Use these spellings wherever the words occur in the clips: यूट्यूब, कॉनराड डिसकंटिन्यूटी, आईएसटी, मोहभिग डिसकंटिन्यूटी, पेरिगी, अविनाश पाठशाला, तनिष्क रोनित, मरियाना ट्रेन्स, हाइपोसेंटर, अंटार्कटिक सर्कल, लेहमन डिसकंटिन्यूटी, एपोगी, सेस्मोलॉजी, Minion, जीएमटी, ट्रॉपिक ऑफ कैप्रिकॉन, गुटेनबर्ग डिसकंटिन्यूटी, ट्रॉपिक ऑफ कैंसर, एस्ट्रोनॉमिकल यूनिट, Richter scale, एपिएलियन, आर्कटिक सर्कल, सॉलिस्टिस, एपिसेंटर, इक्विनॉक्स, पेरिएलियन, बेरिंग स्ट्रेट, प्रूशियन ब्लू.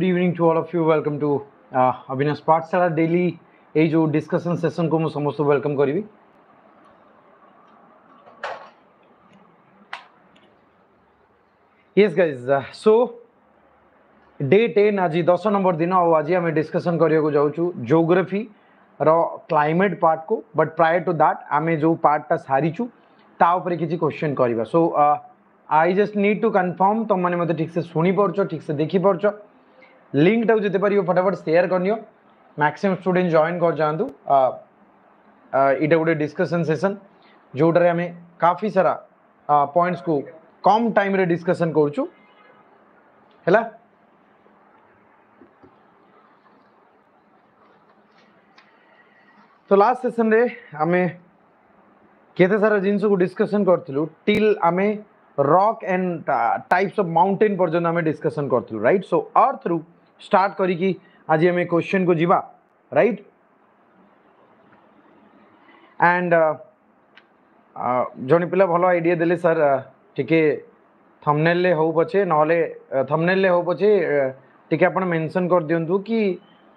Good evening to all of you welcome to अविनाश पाठशाला daily ए जो discussion session को मु समस्त वेलकम करी यस गाइज सो डे 10 आज 10 नंबर दिन आज आम डिस्कशन करने जाऊँ ज्योग्राफी रो क्लाइमेट पार्ट को बट प्रायर टू दैट आम जो पार्टा सारीचु तापर किसी क्वेश्चन करवा so I just need to confirm तुम मैंने मतलब ठीक से शुणी पार्च ठीक से देखी पार्च लिंक टाइम जिते पार फटाफट सेयार करनियो मैक्सिमम स्टूडेंट जॉइन कर जातु इटा गोटे डिस्कशन सेशन जोटारे आम काफ़ी सारा पॉइंट्स को कम टाइम रे डिस्कशन करूँ हैला तो लास्ट सेशन रे आमे केते सारा जिनस को डिस्कशन करथिलु टिल आमे rock and types of mountain पर्यटन आम डिस्कशन करथिलु राइट सो अर्थ रु स्टार्ट करी आज आम क्वेश्चन को जीवा राइट एंड जन पिला भल आईडिया देले सर टिके थंबनेल हो पछे नहले थंबनेल हो पछे टिके आपण मेंशन कर दियंतु कि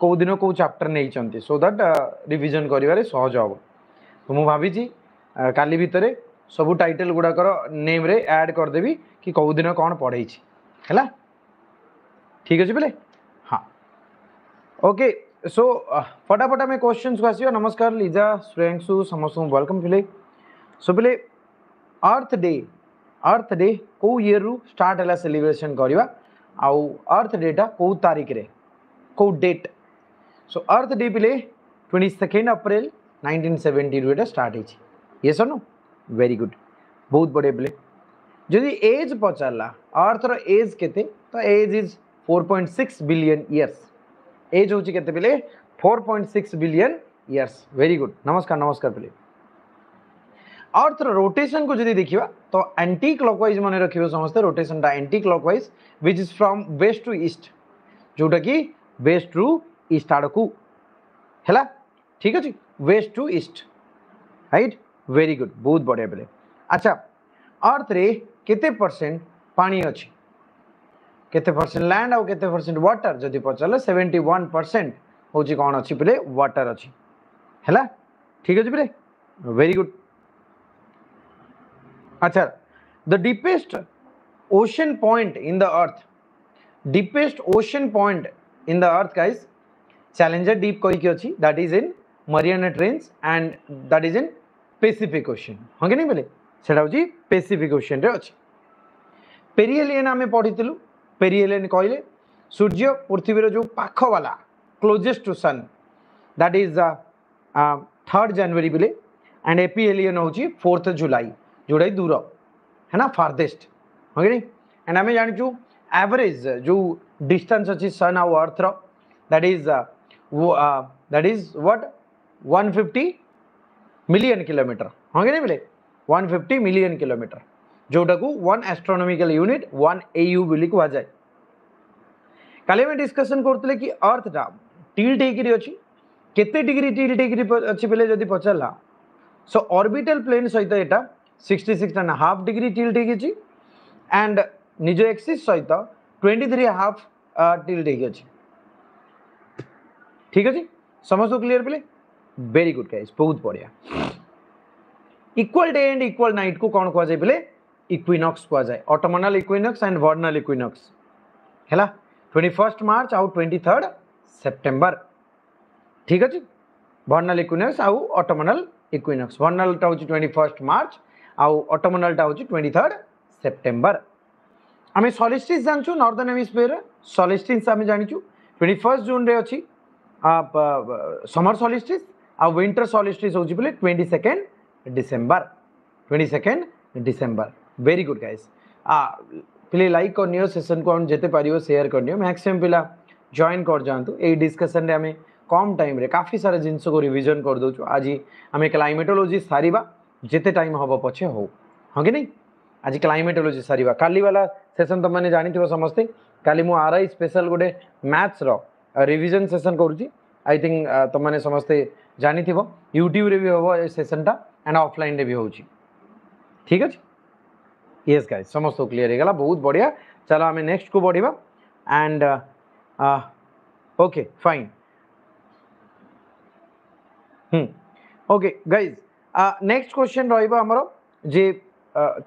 को दिन को चैप्टर नहीं चंती सो दैट रिवीजन करिवारे सहज हो तो मु भाबीजी काली भितरे सबू टाइटल गुड़ाकर नेम रे ऐड करदेवी कि कौ दिन कौन पढ़े है ठीक अच्छे बोले हाँ ओके सो फटाफट आम क्वेश्चन को आसो नमस्कार लीजा श्रेयांशु समस्त वेलकम पिले सो बोले अर्थ डे कौ ईयर रु स्टार्ट है सेलिब्रेशन करवा आउ अर्थ डे टा कौ तारीख रे कौ डेट सो अर्थ डे पिले 22 अप्रैल 1970 रु स्टार्ट होइछि यस नो वेरी गुड बहुत बढ़िया बोले जदि एज पचारा अर्थर एज केते तो age is 4.6 billion years age हूँ के बोले 4.6 बिलियन इयर्स वेरी गुड नमस्कार नमस्कार बोले अर्थर रोटेशन को जदि देखा तो एंटी क्लॉकवाइज मन रखिए समस्त रोटेशन टा anti clockwise which is from west to east जोटा कि वेस्ट टू ईस्ट आड़ को है ठीक अच्छे west to east right very good बहुत बढ़िया बोले अच्छा अर्थ रे केते परसेंट पानी अच्छी केते परसेंट लैंड आउ केते परसेंट वाटर जदि पचारे 71% हूँ कौन अच्छी बोले वाटर अच्छी है ठीक अच्छे बोले वेरी गुड अच्छा the deepest ocean point in the earth deepest ocean point in the earth guys Challenger deep कहीकि अच्छी that is in मरियाना ट्रेन्स and that is in Pacific ocean हाँ कि नहीं बोले से पैसिफिक ओशन अच्छे पेरिएलियन आम पढ़ी पेरिएलियन कहले सूर्य पृथ्वीर जो पाखवाला closest to sun that is 3 January बोले एंड एपिएलियन हूँ 4 जुलाई जोटा दूर है ना फारदेस्ट हाँ कि नहीं एंड आम जानचु एवरेज जो डिस्टेंस अच्छी सन आउ अर्थर that is what 150 million kilometre हाँ कि नहीं बोले 150 मिलियन किलोमीटर जोटा को 1 एस्ट्रोनॉमिकल यूनिट 1 AU बोली कह जाए कल आम डिस्कसन करुले कि अर्थटा टिल्ट होकर अच्छी केते डिग्री टिल्ट होकर अच्छी बोले जब पचारा सो ऑर्बिटल प्लेन सहित यहाँ 66.5 डिग्री टिल्ट होगी एंड निज एक्सिस सहित 23.5 टिल्ट होगी ठीक अच्छे समस्त क्लीयर बोले वेरी गुड गाइस बहुत बढ़िया equal day and equal night को कौन कह जाए बोले इक्विनॉक्स कह जाए autumnal इक्विनॉक्स and vernal इक्विनॉक्स है 21 मार्च आउ 23 सेप्टेम्बर ठीक अच्छे वर्नल इक्विनॉक्स आउ ऑटोमनल इक्विनॉक्स वर्नल टा होची 21 मार्च आउ ऑटोमनल टा होची 23 सेप्टेम्बर आम सॉलिस्टिस जानचु नॉर्दर्न हेमिस्फीयर सॉलिस्टिस आम जानचु 21 जून रे अच्छी समर सॉलिस्टिस आ विंटर सॉलिस्टिस हो 22 December very good guys play like करनियो सेशन को हम जेते पारियो शेयर करनियो मैक्सिमम पिला जॉइन कर जातु यही डिस्कशन रे हमें कम टाइम रे काफ़ी सारा जिनस को रिविजन कर दो आज आम क्लाइमेटोलोजी सारिबा जेते टाइम हम पछे हो हाँ कि नहीं आज क्लाइमेटोलोजी सारिबा काली वाला सेशन तुम मैंने जानिथिबो समस्ते काली मु आरआई स्पेशल गोटे मैथ्स रो रिविजन सेशन करूची आई थिंक तुम मैंने समस्ते जानी थी यूट्यूब रे भी हम ये सेसनटा एंड ऑफलाइन रे भी हो ठीक अच्छे यस गाइस समस्त क्लीयर हो गला बहुत बढ़िया चलो आम नेक्स्ट को बढ़ा and Okay, fine. Okay guys, next question रहिबा हमरो जे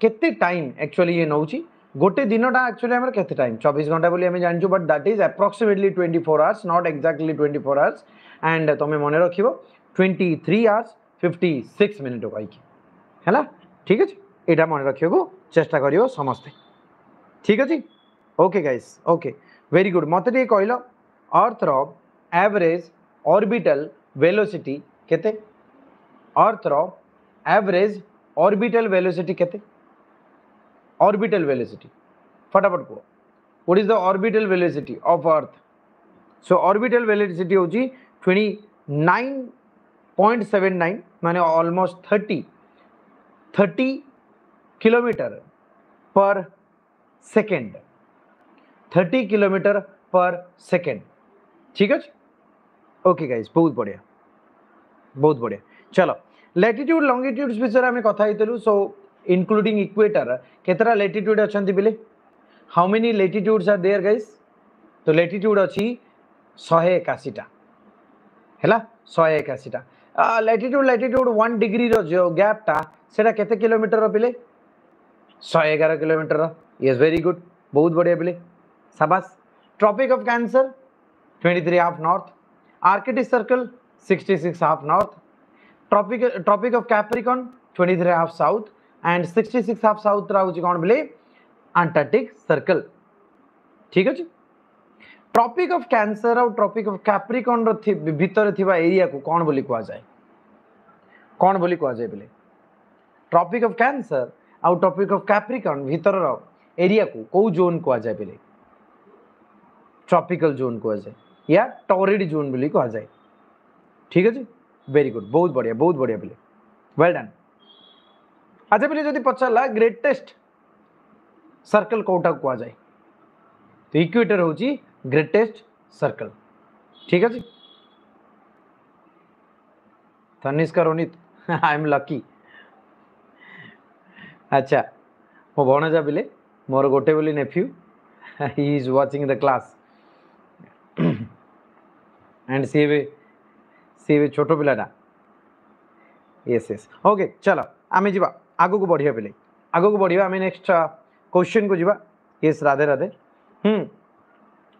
केते टाइम एक्चुअली ये नउची गोटे दिनटा एक्चुअली हमर केते टाइम 24 घंटा बोली हम जानचो but that is approximately 24 hours not exactly 24 hours and तमे मने रखिबो 23 आवर्स 56 मिनिट होई की हैला ठीक अछि एटा मने रखिबो चेष्टा करियो समस्त ठीक अछि okay guys okay very good मते कहलो अर्थ रो एवरेज ऑर्बिटल वेलोसिटी केते अर्थ रो एवरेज ऑर्बिटल वेलोसिटी केते ऑर्बिटल वेलोसिटी फटाफट को what is the orbital velocity of earth so orbital velocity होची 29.79 माने almost 30 kilometre per second 30 kilometre per second ठीक है ओके गाइस बहुत बढ़िया चलो लैटिट्यूड लॉन्गिट्यूड्स विषय में कथा हेतलु सो इंक्लूडिंग इक्वेटर केतरा लैटिट्यूड अछंती बिले how many latitudes are there guys तो लैटिट्यूड अछि 181 टा हैला 181 टा लैटिट्यूड 1 डिग्री रो जो गैप टा सेटा केते किलोमीटर रो बिले 111 किलोमीटर रो यस वेरी गुड बहुत बढ़िया बिले शाबाश ट्रॉपिक ऑफ कैंसर 23 half north आर्कटिक सर्कल 66 half north ट्रॉपिक ऑफ कैप्रिकॉन 23 half south and 66 half south रहउची कोन बले अंटार्कटिक सर्कल ठीक अछि ट्रॉपिक ऑफ कैंसर और ट्रॉपिक ऑफ कैप्रिकॉन रो भीतर थिबा एरिया को कोन बोली कुआ जाय बले ट्रॉपिक ऑफ कैंसर और ट्रॉपिक ऑफ कैप्रिकॉन भीतर रो एरिया को को जोन कुआ जाय बले ट्रॉपिकल जोन कुआ जाय या टॉरिड जोन बोली कुआ जाय ठीक अछि वेरी गुड बहुत बढ़िया बोले वेल डन अच्छा बोले जदि पछला ग्रेटेस्ट सर्कल कोटा को आ जाए तो इक्वेटर होची ग्रेटेस्ट सर्कल ठीक है जी तनिष्क रोनित I am lucky अच्छा मो भणजा बोले मोर गोटे बोली nephew he is watching the class and सी छोट पिलाटा यस यस ओके चलो आम जी आगे बढ़िया आम नेक्स्ट क्वेश्चन को जीवा yes Radhe Radhe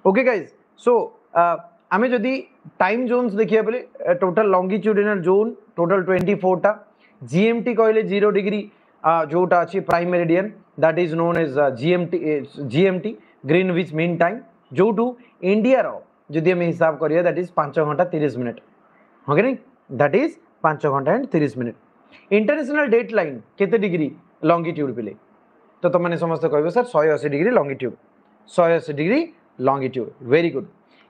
okay guys so आम जदि टाइम जोन्स देखिए बोले टोटल लॉन्गिट्यूडिनल जोन टोटल 24 टा जीएमटी कहले 0 डिग्री जोटा अच्छी prime meridian that is known as जीएमटी Greenwich mean time जो टू इंडिया रो जदि हम हिसाब करिया दैट इज 5 घंटा 30 मिनट ओके नहीं दैट इज 5 घंटा and 30 minute international date line केते डिग्री लॉन्गिट्यूड पे तो तुमने समस्त कहो sir 180 degree longitude 180 degree longitude very good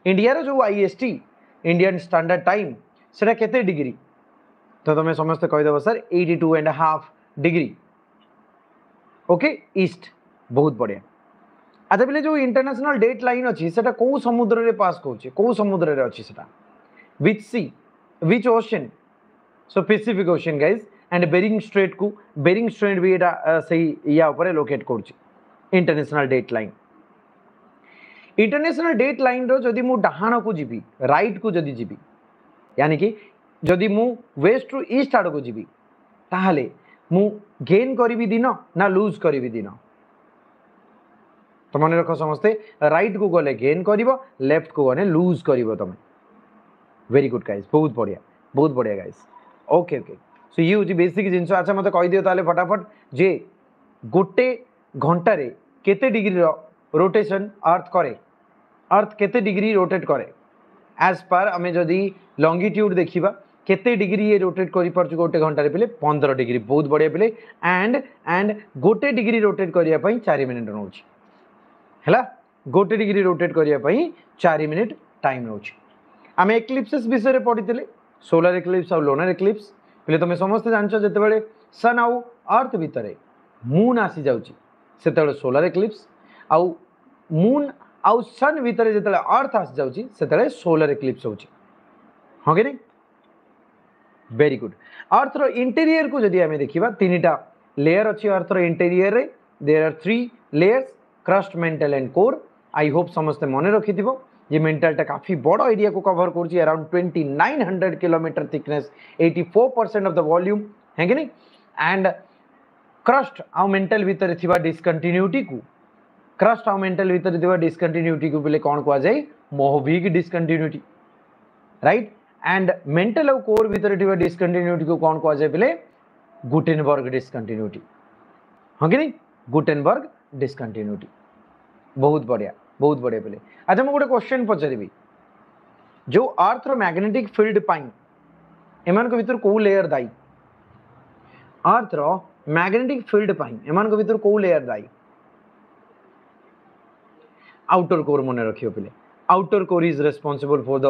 India जो आईएसटी इंडियन स्टैंडर्ड टाइम से केते डिग्री तो तुम समस्त कहीदेव सर 82.5 डिग्री ओके ईस्ट बहुत बढ़िया अच्छा बोले जो इंटरनेशनल डेट लाइन अच्छी से कौ समुद्र में पास कौन समुद्र अच्छी विच सी Which ocean? So Pacific Ocean guys and Bering Strait भी सही या ऊपर लोकेट कर इंटरनेशनल डेट लाइन रो जदि मु डाहाण को जीवी राइट को जदि जीवी यानी कि जदि मु वेस्ट टू ईस्ट आड़ को जीवी ताहले मु गेन करी दिन ना लूज करी दिन तो मन रख समस्ते राइट को गले गेन करिवो लेफ्ट को गने लूज करिवो तमे वेरी गुड गाइस बहुत बढ़िया गाइस ओके ओके सो ये होची बेसिक जिनसो अच्छा मते कहि दियो ताले फटाफट जे गोटे घंटा रे केते डिग्री रोटेशन अर्थ केते डिग्री रोटेट करे एज पर हमें जदी लॉन्गिट्यूड देखिबा केते डिग्री ये रोटेट करि परछु गोटे घंटा रे पले 15 डिग्री बहुत बढ़िया पले एंड गोटे डिग्री रोटेट करिया पई 4 मिनिट नउची हैला गोटे डिग्री रोटेट करिया पई 4 मिनिट टाइम नउची आम एक्लिप्सेस विषय पढ़ी सोलर एक्लिप्स और लूनर एक्लिप्स बोले तुम समस्त जान जिते सन आउ अर्थ भितर मून आसी जाते सोलर एक्लिप्स आउ मून आउ सन भितर जिते अर्थ आसी जाते सोलर एक्लिप्स होची हाँ कि नहीं वेरी गुड अर्थ रो इंटीरियर को जदि आम देखा 3टा लेयर अच्छी अर्थ रो interior there are 3 layers crust mantle and core I hope समस्ते मन रखि ये मेंटलटा काफी बड़ा एरिया को कवर कर ची around 2900 kilometre thickness 84% of the volume है कि नहीं एंड क्रस्ट आउ मेंटल भीतर थिबा डिसकंटिन्यूटी को क्रस्ट आउ मेंटल भीतर थिबा डिसकंटिन्यूटी को बोले कोन कोआ जाय मोहभिग डिसकंटिन्यूटी राइट एंड मेंटल आउ कोर भीतर थिबा डिसकंटिन्यूटी को कोन कोआ जाय बोले गुटेनबर्ग डिसकंटिन्यूटी हां कि नहीं गुटेनबर्ग डिसकंटिन्यूटी बहुत बढ़िया बोले। अच्छा मैं गोटे क्वेश्चन पचारि जो अर्थ मैग्नेटिक फील्ड एमान को भीतर को लेयर दायी अर्थ मैग्नेटिक फील्ड एमान को भीतर को लेयर दायी आउटर कोर मन रखियो पे outer core is responsible for the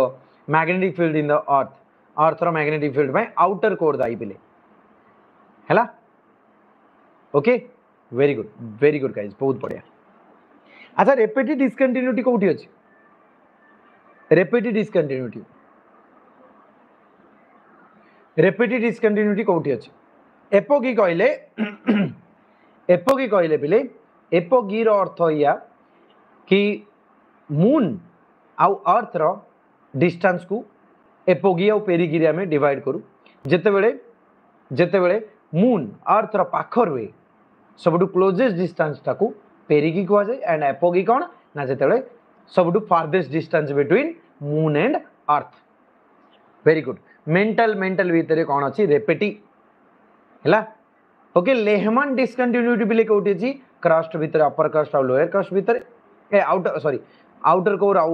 magnetic field in the earth earth magnetic field outer core दायी पे हैला ओके वेरी गुड गाइस बहुत बढ़िया। अच्छा रेपिड डिसकंटिन्यूटी कोठी अछि रेपिड डिसकंटिन्यूटी कोठी अछि एपोगी कहले बिले एपोगी रो अर्थ या कि मून आउ अर्थ रो डिस्टेंस को एपोगी आउ पेरिगिरी में डिवाइड करू जेते बेले मून अर्थ रो पाखर हुए सबटु क्लोजेस्ट डिस्टेंस ताकू पेरिगी कह जाए एंड एपोगी कौन ना जो सब farthest distance between moon and earth very good. Mantle mantle भीतर कौन अच्छी रेपेटी है ओके लेहमन डिसकंटिन्यूटी बोले कौटी अच्छी क्रस्ट भीतर अपर क्रस्ट आउ लोअर क्रस्ट भीतर ए आउटर सॉरी आउटर कोर आउ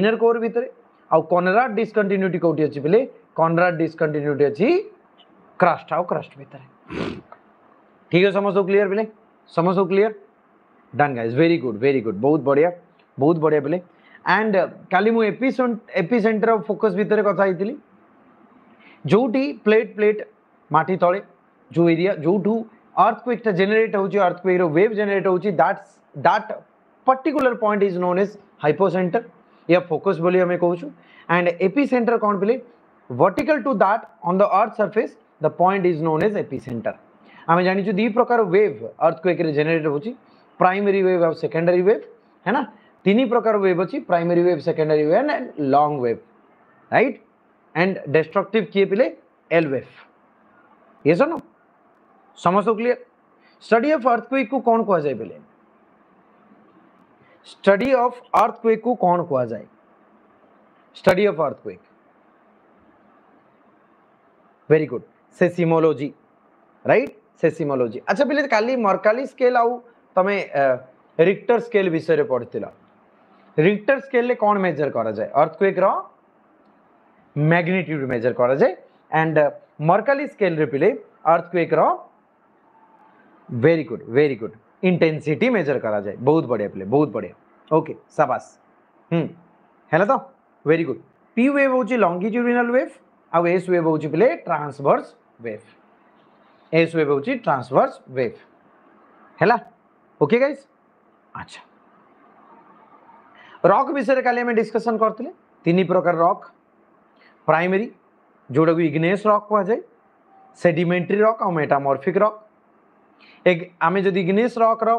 इनर कोर भीतर आउ कॉनराड डिसकंटिन्यूटी कौटी अच्छी बोले कॉनराड डिसकंटिन्यूटी अच्छी क्रस्ट आउ क्रस्ट भीतर ठीक है समझो क्लियर बोले समझो clear done guys very good बहुत बढ़िया बोले एंड काली मु एपिसेंटर ऑफ फोकस भीतर कथा होइतिली जोटी प्लेट प्लेट माटी तले जो एरिया जोठू अर्थक्वेक जनरेट होउची अर्थक्वेक रो वेव जनरेट होउची that particular point is known as हाइपोसेंटर या फोकस बोली हमें कहूछु एंड एपिसेंटर कौन बोले vertical to that on the earth surface the point is known as एपिसेंटर आम जानिछु दी प्रकार वेव अर्थक्वेक रे जनरेट होउची प्राइमरी वेव और सेकेंडरी वेव है ना तीन प्रकार वेव अच्छी primary wave secondary wave and long wave right and destructive किए पे एल वेव ये सुनो समझो क्लियर। स्टडी ऑफ अर्थक्वेक को कौन कह जाए पे स्टडी ऑफ अर्थक्वेक को कौन कह जाए study of earthquake very good सेस्मोलॉजी right सेस्मोलॉजी। अच्छा पे काली मर्काली स्केल आउ तमे रिक्टर स्केल विषय पढ़िथिला रिक्टर स्केल कौन मेजर करा जाए अर्थक्वेक रो मैग्नीट्यूड मेजर करा जाए एंड मर्काली स्केल रे पिले अर्थक्वेक रो वेरी गुड इंटेंसिटी मेजर करा जाए बहुत बढ़िया ओके शाबाश हैला तो वेरी गुड। पी वेव होची लॉन्गिट्यूडिनल वेव आ एस वेव होची पिले ट्रांसवर्स वेव एस वेव होची ट्रांसवर्स वेव हैला ओके गाइज। अच्छा रॉक विषय काले में डिस्कशन करते तीन प्रकार रॉक प्राइमरी जोड़ा को इग्नेस रॉक कह जाए सेडिमेंटरी रॉक और मेटामॉर्फिक रॉक एक आम जब इग्नेस रॉक रो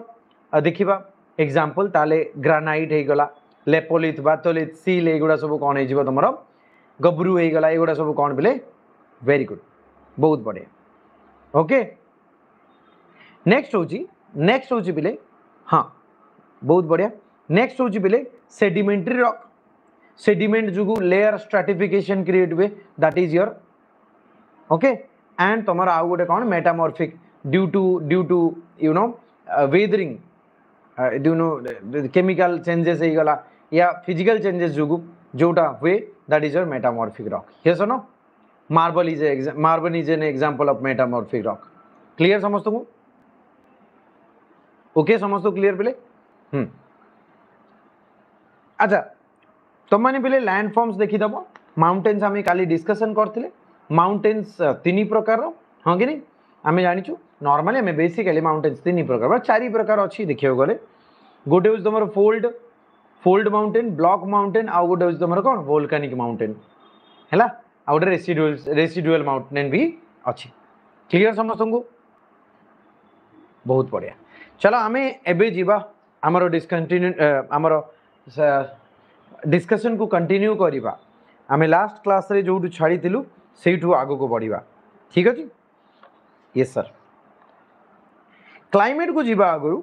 देखा एग्जांपल ताले ग्रेनाइट हो गला लेपोलिथ बातोलिथ सील एगुड़ा सब कौन हो तुम गब्रू हो गला एगुड़ा सब कौन बोले वेरी गुड बहुत बढ़िया ओके। नेक्स्ट हूँ बिले हाँ बहुत बढ़िया नेक्स्ट हूँ बिले सेडिमेंटरी रॉक सेडिमेंट जो लेयर स्ट्राटिफिकेशन क्रिएट हुए that is your okay and तुम्हारा आउ गोटे कौन metamorphic due to you know weathering you know chemical changes हो गला या फिजिकल चेंजेस जो जोटा हुए that is your metamorphic rock yes no marble is an example of metamorphic rock clear समस्त को ओके समझो क्लियर बोले अच्छा तुम मैंने बोले लैंडफॉर्म्स देखी दबो माउंटेन्स आम काली डिस्कशन करते माउंटेन्स तीन प्रकार हाँ कि नहीं आम जानीचु नॉर्मली आम बेसिकली माउंटेन्स तीन प्रकार चार प्रकार अच्छी देखा गले गोटे हूँ तुम फोल्ड माउंटेन ब्लॉक माउंटेन आउ गोटे हूँ तुम कौन वोल्केनिक माउंटेन है आउ गए रेसिडुअल माउंटेन भी अच्छी क्लीयर समस्त को बहुत बढ़िया। चलो आम एबे जीवा आमर डिसकंटिन्यू आमर डिस्कशन को कंटिन्यू करिबा आमे लास्ट क्लास रे जोडू छाडी दिलु सेइठू आगो को बढ़िबा ठीक अछि। यस सर क्लाइमेट को जीवा आगु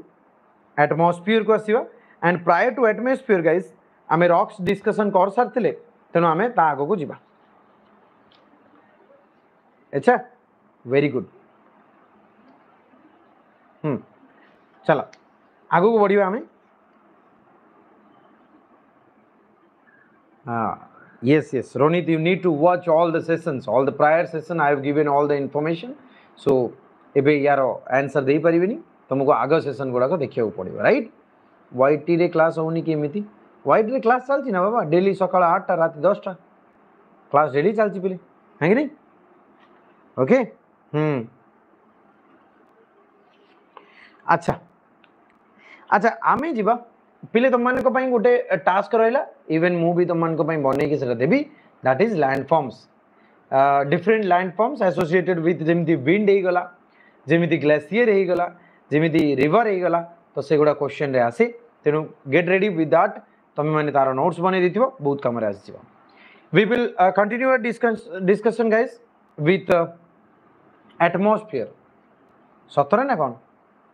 एटमॉस्फेयर को आसीबा and prior to atmosphere guys आमे रॉक्स डिस्कशन कर सारथिले तेनो आमे ता आगो को जीवा। अच्छा वेरी गुड चला आगो को बढ़िबा आमे। Yes Ronit, you need to watch all the sessions, all the prior session I have given all the information, so ebe yaro answer dei paribeni tumko ago session gura ko dekhiya padibo right। yt re class honi ke emiti yt re class chalchi na baba daily sakala 8 ta rati 10 ta class daily chalchi pile hangi nahi okay acha acha ame jiba पिले तुम मान गोटे task रहा even मुझे तुम मान बनई देवी that is landforms different landforms associated with जमी विंड होगा जमी ग्लेसीयर होगा जमी रिवर होगा तो से गुड़ा क्वेश्चन आसे तेणु गेट रेडी विथ दैट तुम मैंने तार नोट्स बनई दे बहुत कम आसो। We will continue our discussion guys with atmosphere सतरे ना कौन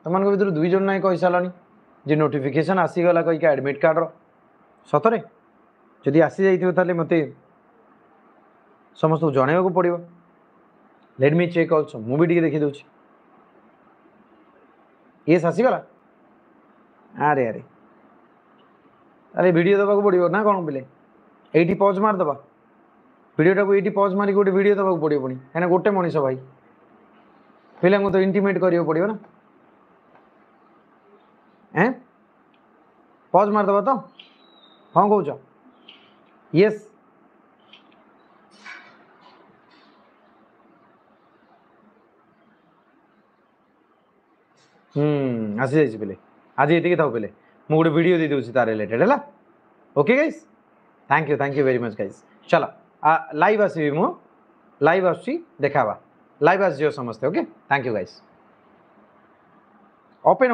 तुम मान भर दुईज ना कही सारानी जे नोटिफिकेशन आसीगला कहीं एडमिट कार्ड रतरे जदि आसी जाइए मत समस्त जनवाक पड़ो। लेट मी चेक अल्सो मुझे टी देखीदे ये आसीगला अरे अरे अरे भिड देवाक पड़ो ना कौन पे ये पज मारदे भिडटा को ये पज मारिक गोटे भिड देवाक पड़ो पी कहीं गोटे मनीष भाई पे तो इंटिमेट करा पड़ो ना पॉज मारदे तो हाँ कौच। यस आसी जाइए पे आज ये था पे मुझे गोटे वीडियो दे दूसरी तार रिलेटेड है okay guys thank you very much guys. चलो लाइव आसबी मु लाइव आसी देखावा लाइव आसो समस्ते okay thank you guys. Open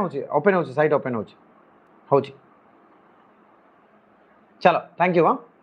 हो साइट ओपन हो चलो थैंक यू। हाँ